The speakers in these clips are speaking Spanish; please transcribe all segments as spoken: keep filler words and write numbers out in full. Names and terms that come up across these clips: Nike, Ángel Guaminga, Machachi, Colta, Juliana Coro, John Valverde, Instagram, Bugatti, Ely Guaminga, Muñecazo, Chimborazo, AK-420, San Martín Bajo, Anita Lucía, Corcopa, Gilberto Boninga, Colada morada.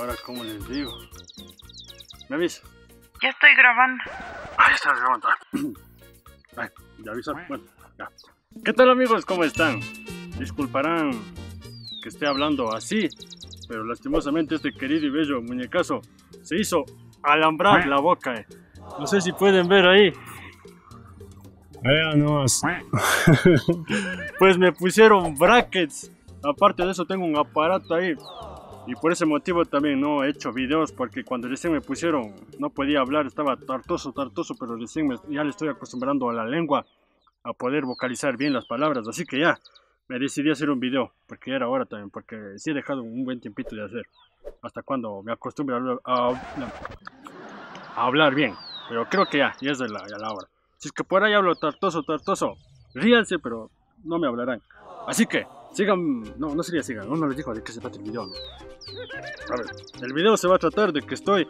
ahora cómo les digo. ¿Me avisa? Ya estoy grabando. Ahí estás grabando. Ay, ya avisa. Bueno, ya. ¿Qué tal, amigos? ¿Cómo están? Disculparán que esté hablando así, pero lastimosamente este querido y bello muñecazo se hizo alambrar la boca. Eh. No sé si pueden ver ahí. Vean nomás. Pues me pusieron brackets. Aparte de eso tengo un aparato ahí. Y por ese motivo también no he hecho videos, porque cuando recién me pusieron no podía hablar, estaba tartoso, tartoso, pero recién me, ya le estoy acostumbrando a la lengua a poder vocalizar bien las palabras. Así que ya me decidí a hacer un video, porque era hora también, porque sí he dejado un buen tiempito de hacer. Hasta cuando me acostumbre a, a, a hablar bien. Pero creo que ya, ya es de la, ya la hora. Si es que por ahí hablo tartoso, tartoso, ríanse, pero no me hablarán. Así que, sigan, no, no sería sigan, uno les dijo de qué se trata el video, ¿no? A ver, el video se va a tratar de que estoy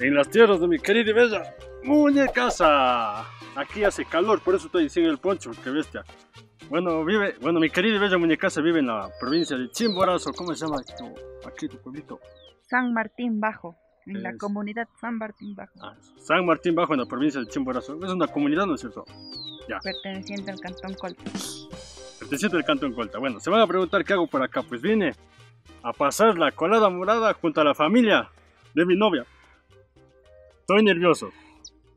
en las tierras de mi querida y bella Muñecaza. Aquí hace calor, por eso estoy sin el poncho, qué bestia. Bueno, vive, bueno, mi querida y bella Muñecaza vive en la provincia de Chimborazo. ¿Cómo se llama tu, aquí tu pueblito? San Martín Bajo. En la es... comunidad San Martín Bajo. Ah, San Martín Bajo, en la provincia de Chimborazo. Es una comunidad, ¿no es cierto? Ya. Perteneciente al cantón Colta. Perteneciente al cantón Colta. Bueno, se van a preguntar qué hago por acá. Pues vine a pasar la colada morada junto a la familia de mi novia. Estoy nervioso.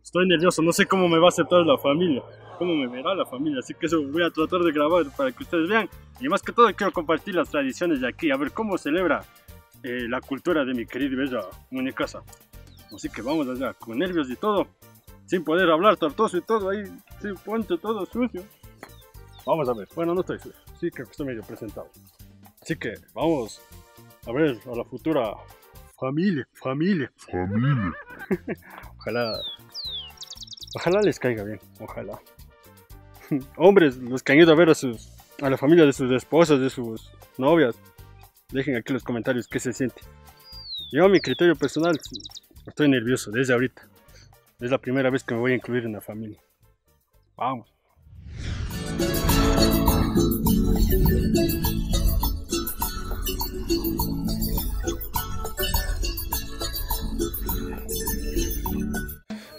Estoy nervioso. No sé cómo me va a aceptar la familia. Cómo me verá la familia. Así que eso voy a tratar de grabar para que ustedes vean. Y más que todo quiero compartir las tradiciones de aquí. A ver cómo celebra Eh, la cultura de mi querida y bella Muñecaza. Así que vamos allá, con nervios y todo, sin poder hablar, tartoso y todo, ahí, sin poncho, todo sucio. Vamos a ver, bueno, no estoy sucio, sí creo que estoy medio presentado. Así que vamos a ver a la futura familia, familia, familia. Ojalá, ojalá les caiga bien, ojalá. Hombres, los que han ido a ver a, sus, a la familia de sus esposas, de sus novias, dejen aquí en los comentarios qué se siente. Yo a mi criterio personal estoy nervioso desde ahorita. Es la primera vez que me voy a incluir en la familia. Vamos.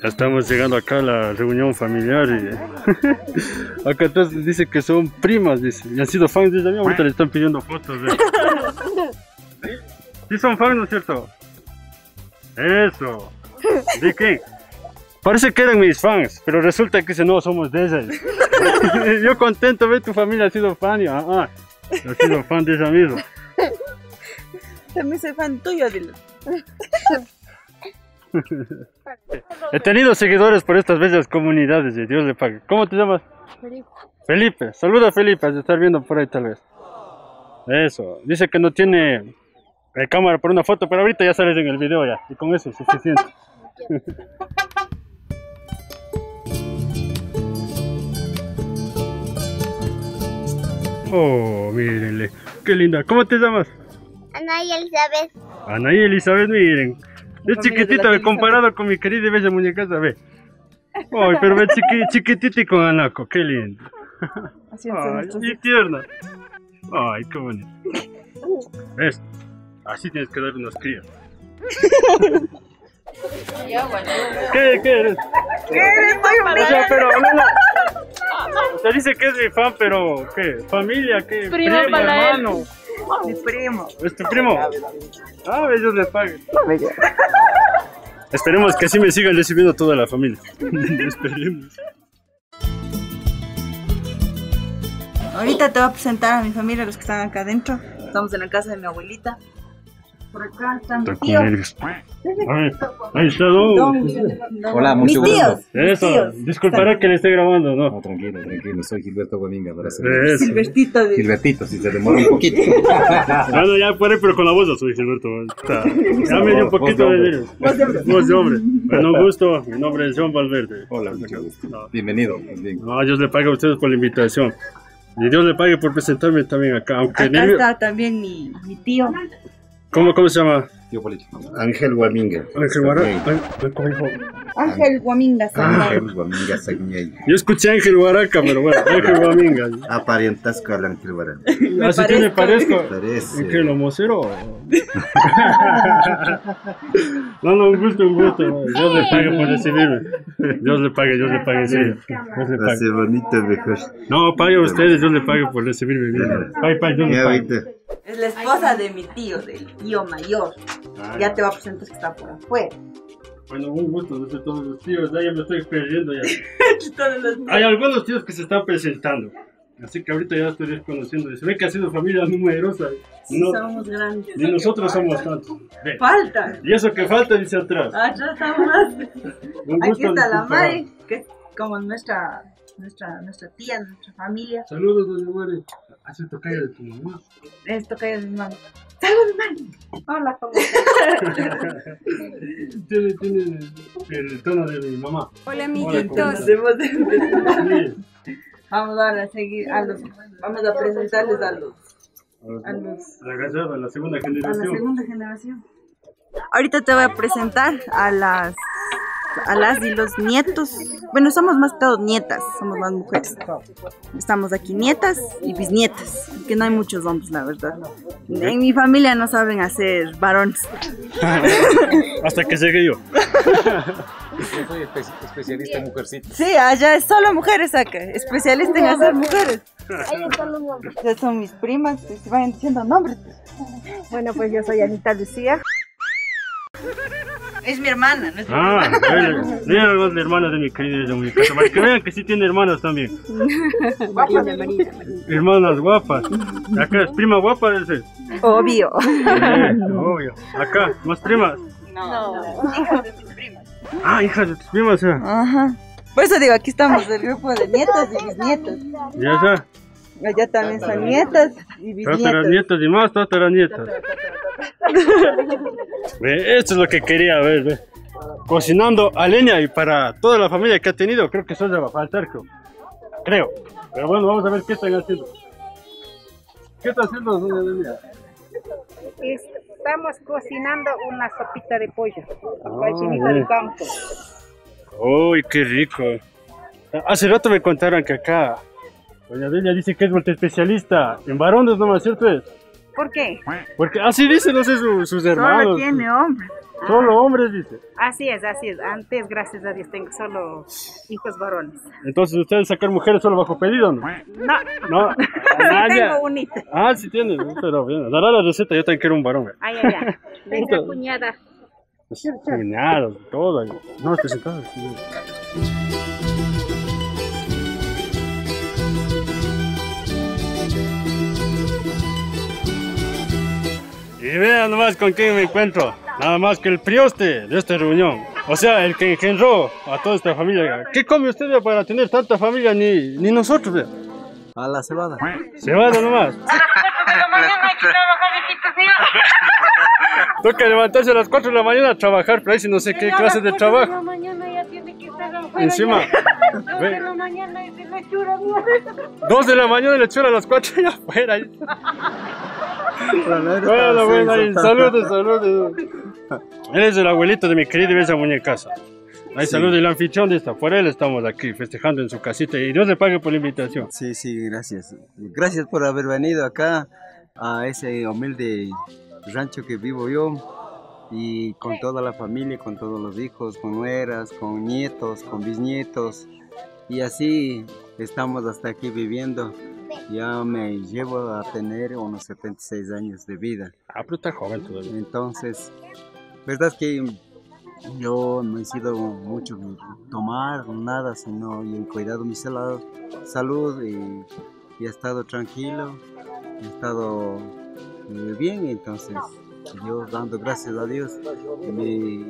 Ya estamos llegando acá a la reunión familiar y acá atrás dice que son primas, dice, y han sido fans desde mí, ahorita le están pidiendo fotos de... Sí son fans, ¿no es cierto? Eso. ¿De qué? Parece que eran mis fans, pero resulta que si no somos de esas. Yo contento, ve, tu familia ha sido fan y... Ah, ah, ha sido fan de esa misma. También soy fan tuyo, dilo. He tenido seguidores por estas bellas comunidades de Dios le pague. ¿Cómo te llamas? Felipe. Felipe, saluda a Felipe, de estar viendo por ahí tal vez. Eso, dice que no tiene eh, cámara por una foto, pero ahorita ya sales en el video ya, y con eso es suficiente. Oh, mírenle, qué linda. ¿Cómo te llamas? Ana y Elizabeth. Ana y Elizabeth, miren. Es chiquitita, ve, comparado con mi querida y bella Muñecaza, ve. Ay, pero ve, chiqui, chiquitita y con anaco, qué lindo. Ay, y tierna. Ay, qué bonito. ¿Ves? Así tienes que dar unos críos. ¿Qué, qué eres? ¿Qué eres? O sea, pero a mí no. O sea, dice que es mi fan, pero ¿qué? ¿Familia? ¿Qué? Primo, prima, hermano. Él. Mi primo. ¿Es tu primo? Ah, ellos le paguen. Esperemos que así me sigan recibiendo toda la familia. Esperemos. Ahorita te voy a presentar a mi familia, los que están acá adentro. Estamos en la casa de mi abuelita. Por acá están mis tíos. Ahí está Don. Hola, mucho gusto. Eso, disculpará que le esté grabando, ¿no? No, tranquilo, tranquilo. Soy Gilberto Boninga. Gilbertito. Gilbertito, si se demora un poquito. Bueno, ya por ahí, pero con la voz soy Gilberto. Ya me dio un poquito de dinero. Voz de hombre. Bueno, un gusto. Mi nombre es John Valverde. Hola, mucho gusto. Bienvenido. No, Dios le pague a ustedes por la invitación. Y Dios le pague por presentarme también acá. Acá está también mi tío. ¿Cómo, ¿Cómo se llama? Tío político. Ángel Guaminga. Ángel Guaminga. Ángel Guaminga. Ángel Guaminga. Yo escuché Ángel Guaraca, pero bueno, Ángel Guaminga. Aparentas con Ángel Guaraca. Así que me parezco. Ángel Homocero. No, no, un gusto, un gusto. Dios le pague por recibirme. Dios le pague, Dios le pague, sí. Dios le pague. Bonito, mejor. No, pague a ustedes, Dios le pague por recibirme. Pague, pague, Dios le pague. Es la esposa de mi tío, del tío mayor. Claro. Ya te va a presentar que está por afuera. Bueno, un gusto, no sé todos los tíos, ya me estoy perdiendo ya. Hay algunos tíos que se están presentando, así que ahorita ya estoy desconociendo. Se ve que ha sido familia numerosa. Sí, no, somos grandes. Ni nosotros somos tantos. Falta. Y eso que falta dice atrás. Atrás está más. Aquí está la Mari, que es como nuestra... Nuestra, nuestra tía, nuestra familia. Saludos, doña Mari. ¿Hace tocaya de tu mamá? Es tocaya de mi mamá. ¡Saludos, Mari! Hola, ¿cómo estás? Tiene, tiene el tono de mi mamá. Hola, amiguitos. Vamos ahora a seguir a los... Vamos a presentarles a los... A los... A la gallada, a la segunda generación. A la segunda generación. Ahorita te voy a presentar a las... a las y los nietos. Bueno, somos más que todos nietas, somos más mujeres. Estamos aquí nietas y bisnietas, que no hay muchos hombres, la verdad. En mi familia no saben hacer varones. Hasta que llegue yo. Yo soy espe especialista en mujercitas. Sí, allá es solo mujeres acá, especialista en hacer mujeres. Ahí están los nombres. Ya son mis primas, se van diciendo nombres. Bueno, pues yo soy Anita Lucía. Es mi hermana, ¿no? Es ah, mira los hermanos de mi querida de Muñecazo, para que vean que sí tiene hermanas también. Guapas de María. Hermanas guapas. Acá es prima guapa, ese. Obvio. Sí, obvio. Acá, ¿más primas? No, no, hijas de tus primas. Ah, hijas de tus primas, ¿eh? Ajá. Por eso digo, aquí estamos, el grupo de nietas y bisnietas. Ya está. Allá también son nietas y bisnietas. Todas nietas y más, todas las nietas. Esto es lo que quería ver, ve. Cocinando a leña y para toda la familia que ha tenido, creo que eso le va a faltar, creo. creo. Pero bueno, vamos a ver qué están haciendo. ¿Qué están haciendo, doña Lelia? Estamos cocinando una sopita de pollo, gallinita del campo. Uy, qué rico. Hace rato me contaron que acá doña Lelia dice que es vuelta especialista en varones, ¿no más cierto es? ¿Por qué? Porque así dice, no sé, sus, sus hermanos. Solo tiene hombres. Solo hombres, dice. Así es, así es. Antes, gracias a Dios, tengo solo hijos varones. Entonces, ¿ustedes sacan mujeres solo bajo pedido, no? No. No. Sí tengo bonita. Ah, sí tienes, pero bien. Dará la receta, yo también quiero un varón. Ay, ay, ay. Venga, cuñada. Cuñada, todo. Ahí. No, estoy sentado. Y vean nomás con quién me encuentro, nada más que el prioste de esta reunión, o sea, el que engendró a toda esta familia. ¿Qué come usted para tener tanta familia ni, ni nosotros? Vea. A la cebada. Cebada nomás. A las cuatro de la mañana hay que trabajar, hijito mío. Toca levantarse a las cuatro de la mañana a trabajar, pero ahí si no sé qué clase de trabajo. A las cuatro de la mañana ya tiene que estar afuera. Encima. dos de la mañana es la hechura. dos de la mañana la hechura, a las cuatro ya afuera. Bueno, bueno, saludos, saludos. Eres el abuelito de mi querida y bella Muñecazo. Ahí sí. Saludos, el anfitrión de esta. Por él estamos aquí festejando en su casita y Dios le pague por la invitación. Sí, sí, gracias. Gracias por haber venido acá a ese humilde rancho que vivo yo y con toda la familia, con todos los hijos, con nueras, con nietos, con bisnietos y así estamos hasta aquí viviendo. Ya me llevo a tener unos setenta y seis años de vida. Ah, pero está joven todavía. Entonces, verdad es que yo no he sido mucho tomar nada, sino y he cuidado mi salud y, y he estado tranquilo, he estado bien. Entonces, yo dando gracias a Dios, me,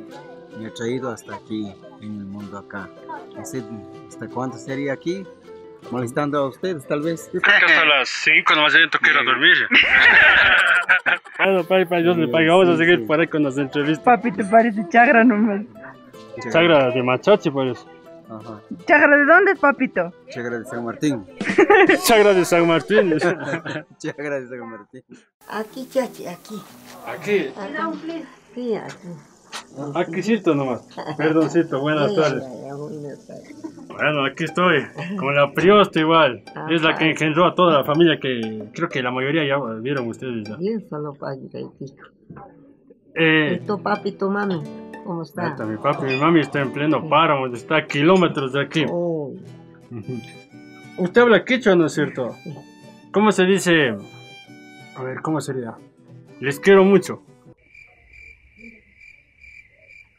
me ha traído hasta aquí, en el mundo acá. Así, ¿hasta cuándo sería aquí? Molestando a ustedes, tal vez. Hasta las cinco nomás ya tengo que ir a dormir. Bueno, papi, para Dios le pague. Vamos a seguir por ahí con las entrevistas. Papi, te parece chagra nomás. Chagra de Machachi, parece. Ajá. ¿Chagra de dónde, papito? Chagra de San Martín. Chagra de San Martín. Chagra de San Martín. Aquí, chachi, aquí. ¿Aquí? Aquí. Sí, aquí. Aquícito nomás. Perdoncito, buenas tardes. Bueno, aquí estoy, con la Priosta igual. Ajá. Es la que engendró a toda la familia que creo que la mayoría ya vieron ustedes. Ya. Bien, solo papi, eh, ¿y tu papi, tu mami? ¿Cómo está? Está mi papi, mi mami está en pleno páramo, está a kilómetros de aquí. Oh. Usted habla quichua, ¿no es cierto? ¿Cómo se dice? A ver, ¿cómo sería? Les quiero mucho.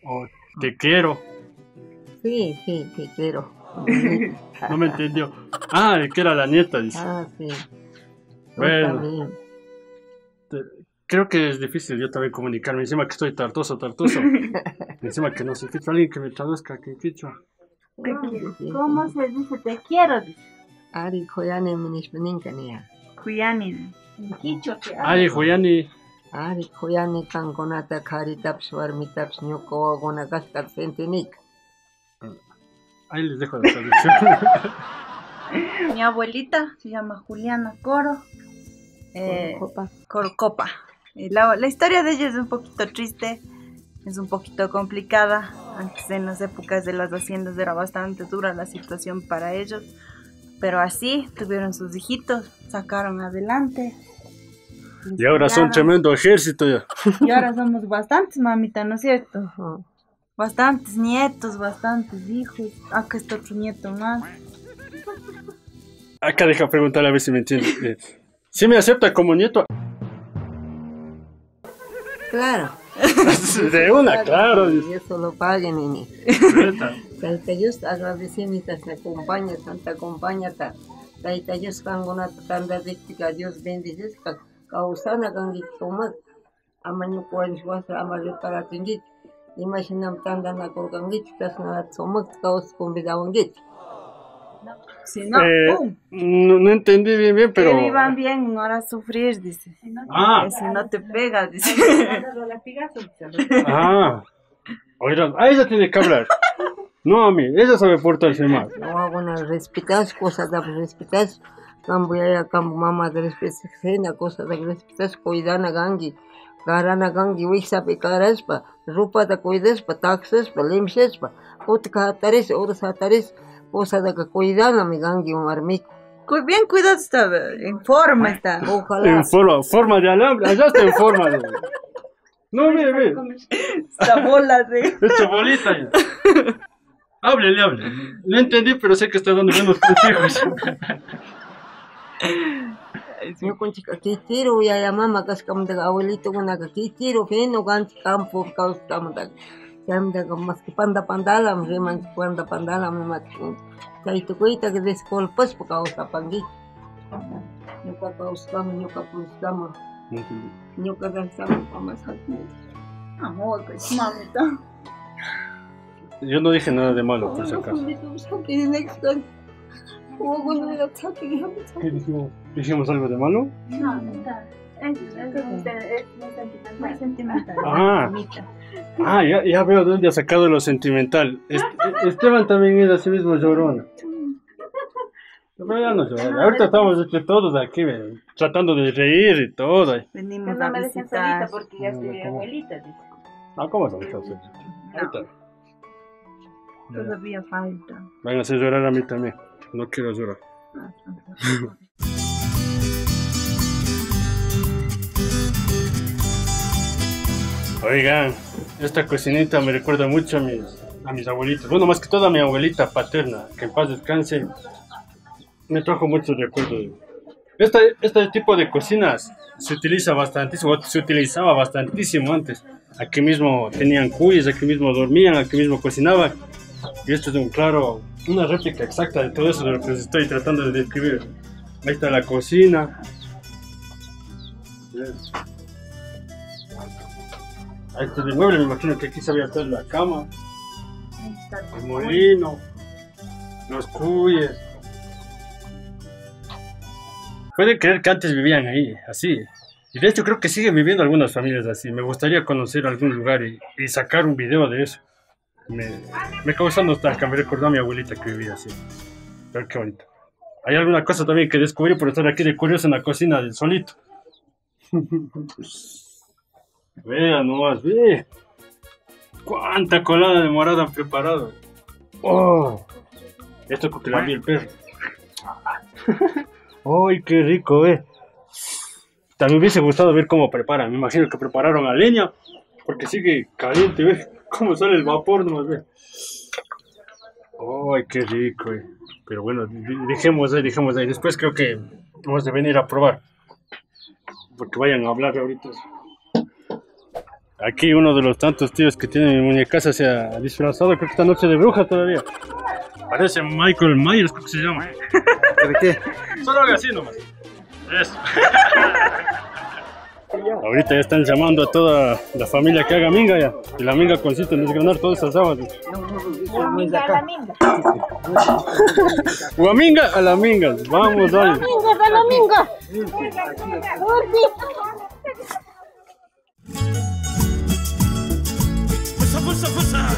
O te quiero. Sí, sí, te quiero. No me entendió. Ah, el que era la nieta, dice. Ah, sí. Bueno. Te, creo que es difícil yo también comunicarme. Encima que estoy tartoso, tartoso. Encima que no se quita alguien que me traduzca que quichua. ¿Cómo se dice te quiero? Ari Joyani Minishmeninkania. Joyani. Quichua que Ari Joyani. Ari Joyani Kangonata Karitaps Varmitaps Nyoko Gonagaskar Fentinik. Ahí les dejo la traducción. Mi abuelita se llama Juliana Coro. Eh, Corcopa. Corcopa. La, la historia de ella es un poquito triste, es un poquito complicada. Antes, en las épocas de las haciendas, era bastante dura la situación para ellos. Pero así tuvieron sus hijitos, sacaron adelante. Y ahora son tremendo ejército ya. Y ahora somos bastantes, mamita, ¿no es cierto? Uh-huh. Bastantes nietos, bastantes hijos. Acá está otro nieto más. Acá deja preguntar a ver si me entiende. ¿Sí me acepta como nieto? Claro. De una, claro. Y eso lo paguen, nini. Taitayus, agradeceme, te acompaña, te acompaña, taitayus, cangonata, tanda díctica, Dios bendice, causana, canguitomas, amañucuanchuasa, amañucuanchuasa, imaginamos tanto en la si no, eh, no, no entendí bien, bien, pero... Que vivan bien, no hará sufrir, dice. Si no te, ah. Pega, si no te pega, dice. Ah, oigan, a ella tiene que hablar. No a mí, ella sabe portarse mal. No, bueno, respetas cosas, respetas. Cuando voy a campo, mamá, respetas cosas, respetas, cuidana, gangi. Karana gangi wixapi karaspa, rupata cuidespa, taxespa, limsespa, utka ataris, oras ataris, posada que cuidana mi gangi un armico. Bien cuidado está, en forma está. Ojalá. En forma, forma de alambre, allá está en forma de... No, ve, ve. Esta bola de... Esta bolita ya. Háblele, háblele. No entendí, pero sé que está dando buenos consejos. Yo con chica que tiro y a la mamá que es como de abuelito con la que tiro que no gancho campo caos como de que más que panda pandala me reman panda pandala me mató ahí tu cuita que descolpas por caos apangui yo que caos como yo que caos como yo que danzamos como es aquí amor que es mamita yo no dije nada de malo por si acaso. ¿Qué dijimos? ¿Dijimos algo de malo? No, no, es, es, es muy sentimental. Ah, ah ya, ya veo dónde ha sacado lo sentimental. Est Esteban también es así mismo llorona. No, ya no llorona. Ahorita estamos todos aquí tratando de reír y todo. Venimos no me dejen solita porque ya estoy abuelita. Ah, ¿cómo son ustedes? Ahorita. Todavía falta. Van a hacer llorar a mí también. No quiero llorar. Oigan, esta cocinita me recuerda mucho a mis, a mis abuelitos. Bueno, más que todo a mi abuelita paterna, que en paz descanse. Me trajo muchos recuerdos. Este, este tipo de cocinas se utiliza bastantísimo, se utilizaba bastantísimo antes. Aquí mismo tenían cuyes, aquí mismo dormían, aquí mismo cocinaban. Y esto es un claro... una réplica exacta de todo eso de lo que estoy tratando de describir. Ahí está la cocina. Yes. Ahí está el mueble, me imagino que aquí sabía estar la cama. Ahí está el, el molino. Los cuyes. Pueden creer que antes vivían ahí, así. Y de hecho creo que siguen viviendo algunas familias así. Me gustaría conocer algún lugar y, y sacar un video de eso. Me, me causa nostalgia, me recordó a mi abuelita que vivía así. Pero qué bonito. Hay alguna cosa también que descubrí por estar aquí de curioso en la cocina del solito. Vean nomás, ve. ¿Cuánta colada de morada han preparado? ¡Oh! Esto porque la vi el perro. ¡Ay, qué rico, eh! También me hubiese gustado ver cómo preparan. Me imagino que prepararon a leña, porque sigue caliente, ¿ves? Cómo sale el vapor nomás, ¿ves? ¡Ay, qué rico, eh! Pero bueno, dejemos ahí, dejemos ahí. Después creo que vamos a venir a probar, porque vayan a hablar ahorita. Aquí uno de los tantos tíos que tiene mi Muñecazo se ha disfrazado, creo que esta noche de bruja todavía. Parece Michael Myers, creo que se llama. ¿De qué? Solo haga así nomás. Eso. Ahorita ya están llamando a toda la familia que haga minga ya. Y la minga consiste en desgranar todas esas habas. Guaminga a la minga. Guaminga a la minga. Vamos, dale. Guaminga a la minga. Pusa, pusa, pusa.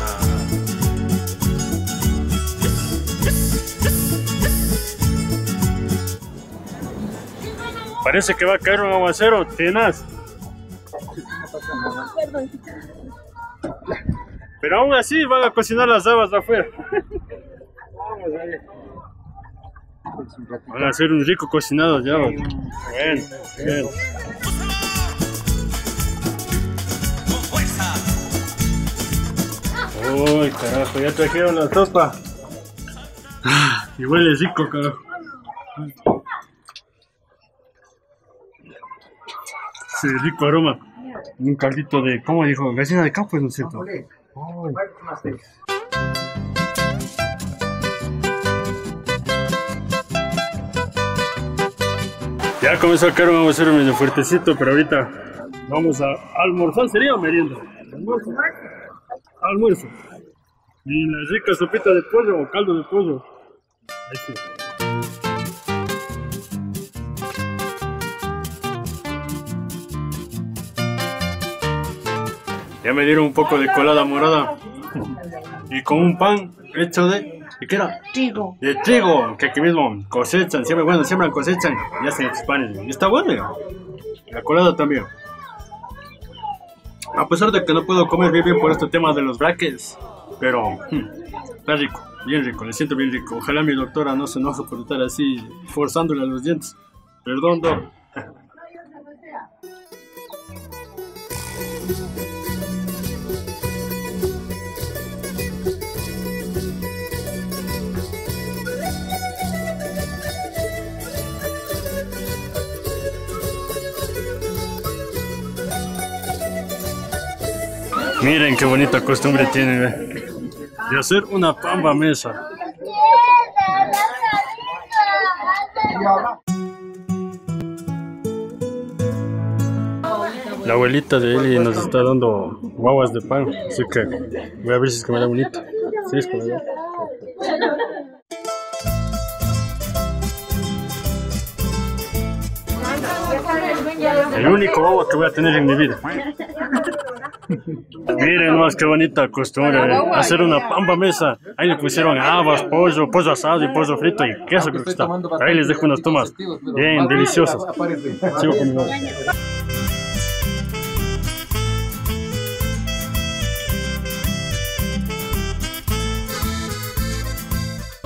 Parece que va a caer un aguacero, tenaz. Pero aún así van a cocinar las habas de afuera. Van a hacer un rico cocinado de habas. Bueno, bien. Uy, carajo, ya trajeron la sopa. Y huele rico, carajo. Ese rico aroma, un caldito de, ¿cómo dijo? Gallina de campo, ¿no es cierto? Oh. Ya comenzó a caer, vamos a hacer medio fuertecito, pero ahorita vamos a almorzar, ¿sería o merienda? Almuerzo. Almuerzo. Y la rica sopita de pollo o caldo de pollo. Ahí sí. Ya me dieron un poco de colada morada y con un pan hecho de... ¿de qué era? Trigo. De trigo, que aquí mismo cosechan, siempre, bueno, siembran, cosechan y hacen estos panes. Y está bueno, la colada también. A pesar de que no puedo comer bien, bien por este tema de los braques, pero hmm, está rico, bien rico, le siento bien rico. Ojalá mi doctora no se enoje por estar así forzándole a los dientes. Perdón, doc. Miren qué bonita costumbre tienen, ¿eh? De hacer una pamba mesa. La abuelita de Eli nos está dando guaguas de pan, así que voy a ver si es que me da bonito. Sí, es que me da. El único guagua que voy a tener en mi vida. Miren más qué bonita costumbre, ¿eh? Hacer una pamba mesa. Ahí le pusieron habas, pollo, pollo asado y pollo frito y queso, creo que está. Ahí les dejo unas tomas bien deliciosas. Sigo conmigo.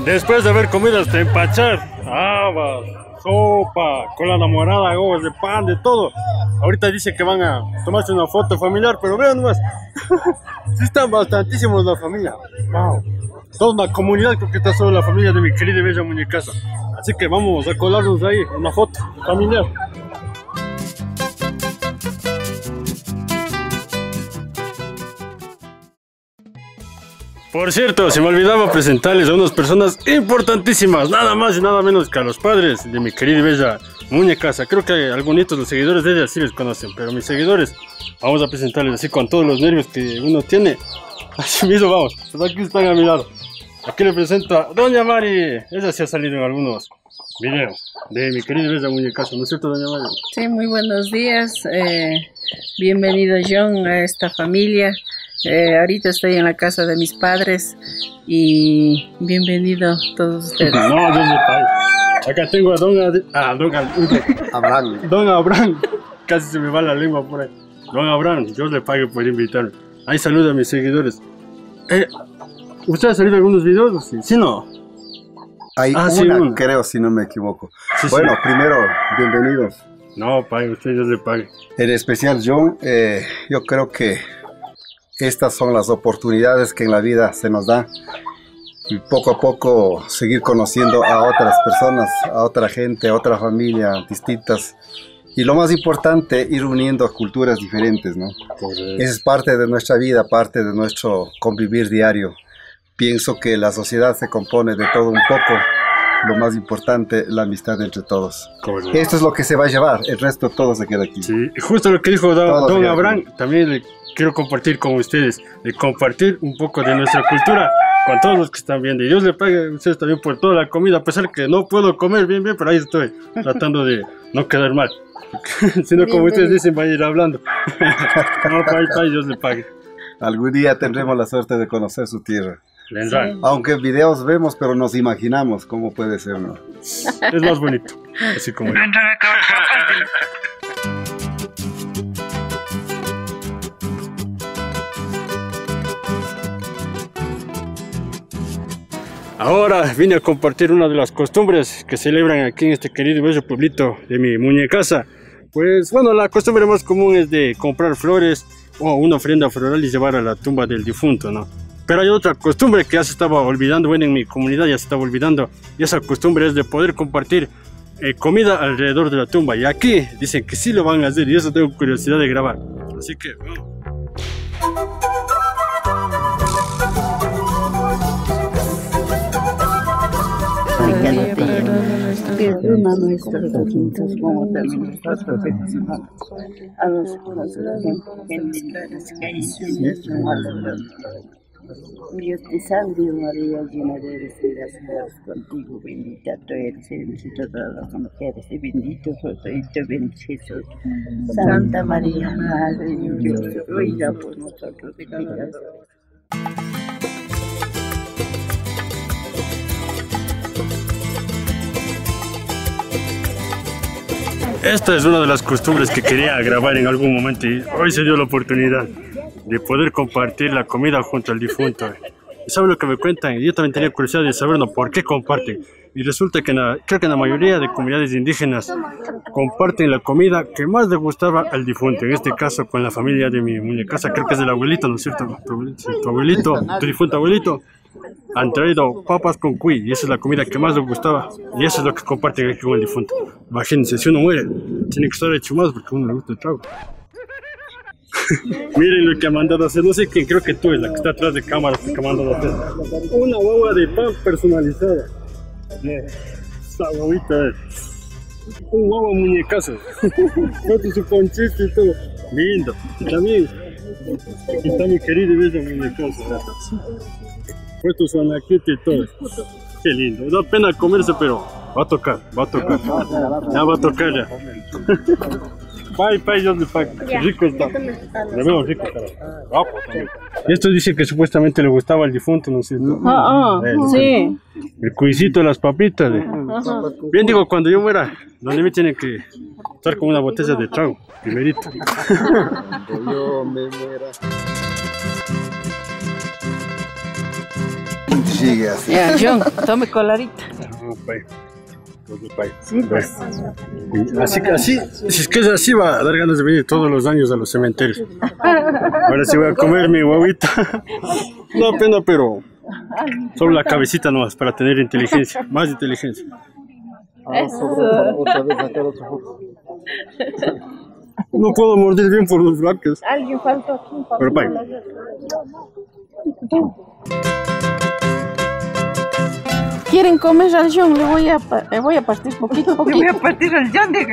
Después de haber comido hasta empachar, habas, sopa, colada morada, huevos de pan, de todo. Ahorita dice que van a tomarse una foto familiar, pero vean nomás. Sí están bastantísimos la familia. Wow. Toda una comunidad, creo que está solo la familia de mi querida y bella Muñecazo. Así que vamos a colarnos ahí una foto familiar. Por cierto, se me olvidaba presentarles a unas personas importantísimas, nada más y nada menos que a los padres de mi querida y bella Muñecazo. Creo que algunos de los seguidores de ella sí les conocen, pero mis seguidores vamos a presentarles así con todos los nervios que uno tiene. Así mismo vamos, aquí están a mi lado. Aquí les presento a Doña Mari, ella sí ha salido en algunos videos de mi querida y bella Muñecazo, ¿no es cierto, Doña Mari? Sí, muy buenos días, eh, bienvenido John a esta familia. Eh, ahorita estoy en la casa de mis padres y bienvenido todos ustedes. No, no, no, acá tengo a don, Ad ah, don, Ad Abraham. Don Abraham, casi se me va la lengua por ahí. Don Abraham, yo le pago por invitarme. Ahí saluda a mis seguidores. Eh, ¿Usted ha salido algunos videos? Sí, sí no. Hay ah, una, sí, una, creo, si no me equivoco. Sí, bueno, sí. Primero, bienvenidos. No, pague, usted ya le pague. En especial, John, eh, yo creo que estas son las oportunidades que en la vida se nos da. Y poco a poco seguir conociendo a otras personas, a otra gente, a otra familia, distintas. Y lo más importante, ir uniendo culturas diferentes, ¿no? Correcto. Es parte de nuestra vida, parte de nuestro convivir diario. Pienso que la sociedad se compone de todo un poco. Lo más importante, la amistad entre todos. Correcto. Esto es lo que se va a llevar, el resto todo se queda aquí. Sí, justo lo que dijo don, don Abraham, también le quiero compartir con ustedes, de compartir un poco de nuestra cultura con todos los que están viendo. Y Dios le pague a ustedes también por toda la comida, a pesar que no puedo comer bien, bien, pero ahí estoy, tratando de no quedar mal. Sino como ustedes dicen, va a ir hablando. No, pay, pay, Dios le pague. Algún día tendremos la suerte de conocer su tierra. Sí. Aunque en videos vemos, pero nos imaginamos cómo puede ser, ¿no? Es más bonito, así como es. Ahora vine a compartir una de las costumbres que celebran aquí en este querido y bello pueblito de mi Muñecazo. Pues bueno, la costumbre más común es de comprar flores o una ofrenda floral y llevar a la tumba del difunto, ¿no? Pero hay otra costumbre que ya se estaba olvidando, bueno, en mi comunidad ya se estaba olvidando, y esa costumbre es de poder compartir eh, comida alrededor de la tumba, y aquí dicen que sí lo van a hacer, y eso tengo curiosidad de grabar, así que vamos. Dios te salve María, llena de eres de gracia, contigo bendita tú eres entre todas las mujeres y bendito fruto de Jesús. Santa María, Madre de Dios, ruega por nosotros pecadores. Esta es una de las costumbres que quería grabar en algún momento y hoy se dio la oportunidad de poder compartir la comida junto al difunto. ¿Saben lo que me cuentan? Yo también tenía curiosidad de saber, ¿no? ¿Por qué comparten? Y resulta que en la, creo que en la mayoría de comunidades indígenas comparten la comida que más le gustaba al difunto. En este caso con la familia de mi Muñecazo, creo que es del abuelito, ¿no es cierto? Tu, tu abuelito, tu difunto abuelito, han traído papas con cuy y esa es la comida que más le gustaba. Y eso es lo que comparten aquí con el difunto. Imagínense, si uno muere, tiene que estar hecho más porque a uno le gusta el trago. Miren lo que ha mandado a hacer, no sé quién, creo que tú es la que está atrás de cámara que ha mandado a hacer. Una guagua de pan personalizada. Esta guaguita es un guagua muñecazo. Con su ponchito y todo. Lindo. Y también aquí está mi querido y bello muñecazo. Puesto su anaquete y todo. Qué lindo. Da pena comerse, pero va a tocar, va a tocar. Ya va a tocar ya. Bye, bye, Dios le pague. Rico está. Lo veo rico, cara. Guapo también. Esto dice que supuestamente le gustaba al difunto, ¿no es cierto? Ah, ah, sí. El cuisito de las papitas. ¿Eh? Bien, digo, cuando yo muera, donde me tienen que estar con una botella de trago, primerito. Yo me muera. Sigue así. Ya, John, tome colarita. Sí, pues. Así que así, si es que es así, va a dar ganas de venir todos los años a los cementerios. Ahora sí voy a comer mi guaguita. No pena, pero solo la cabecita nomás para tener inteligencia, más inteligencia. No puedo morder bien por los blancos. Alguien faltó aquí. Pero pay. ¿Quieren comer al John? Le voy a, le voy a partir poquito, poquito. Le voy a partir al John. De...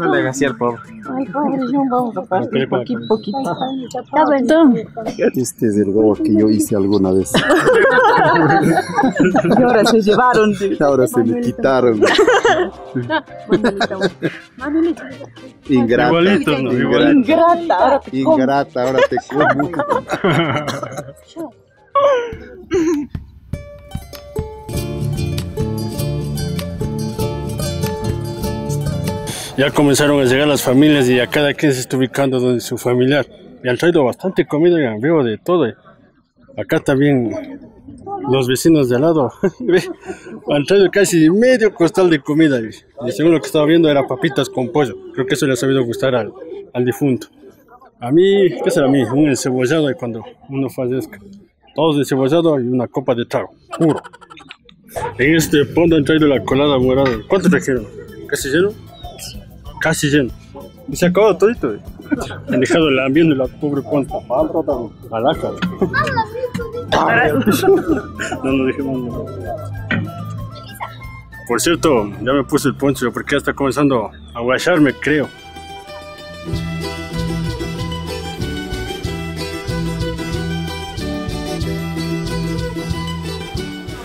no le hagas al pobre. Ay, pobre John, vamos a partir poquito, poquito. Está bueno. Este es el huevo que yo hice alguna vez. Y ahora se llevaron. Ahora se me quitaron. Manuelita. Manuelita. Ingrata. Igualito, no, igualito. Ingrata, ahora te como. Ingrata, ahora te como. Ya comenzaron a llegar las familias y a cada quien se está ubicando donde su familiar. y han traído bastante comida y han vivo de todo. Acá también los vecinos de al lado han traído casi medio costal de comida. Y según lo que estaba viendo era papitas con pollo. Creo que eso le ha sabido gustar al, al difunto. A mí, ¿qué será a mí? Un encebollado cuando uno fallezca. Todos encebollados y una copa de trago, puro. En este fondo han traído la colada morada. ¿Cuánto trajeron? ¿Casi lleno? Casi lleno. Y se acabó todito. Eh. Han dejado la ambiente de la pobre Ponta. Malaca. No nos dejemos. Por cierto, ya me puse el poncho porque ya está comenzando a guacharme, creo.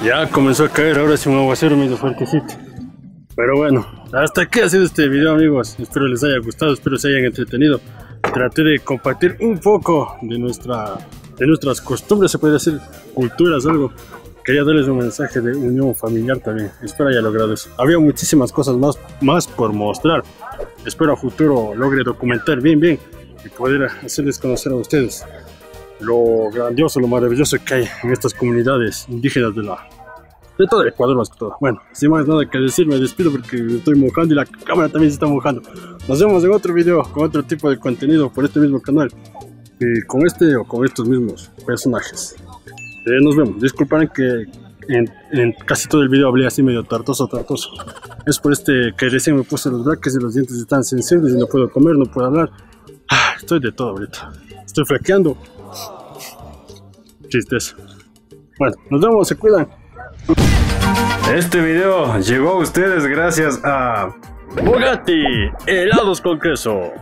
Ya comenzó a caer, ahora sí un aguacero medio fuertecito. Pero bueno, hasta aquí ha sido este video, amigos. Espero les haya gustado, espero se hayan entretenido. Traté de compartir un poco de, nuestra, de nuestras costumbres, se puede decir, culturas, algo. Quería darles un mensaje de unión familiar también. Espero haya logrado eso. Había muchísimas cosas más, más por mostrar. Espero a futuro logre documentar bien, bien y poder hacerles conocer a ustedes lo grandioso, lo maravilloso que hay en estas comunidades indígenas de la de todo el Ecuador, más que todo. Bueno, sin más nada que decir, me despido porque me estoy mojando y la cámara también se está mojando. Nos vemos en otro video con otro tipo de contenido por este mismo canal y con este o con estos mismos personajes. Eh, nos vemos. Disculpen que en, en casi todo el video hablé así medio tartoso, tartoso. Es por este que recién me puse los braques y los dientes están sensibles y no puedo comer, no puedo hablar. Ah, estoy de todo ahorita. Estoy flaqueando. Chistes. Bueno, nos vemos, se cuidan. Este video llegó a ustedes gracias a Bugatti, helados con queso.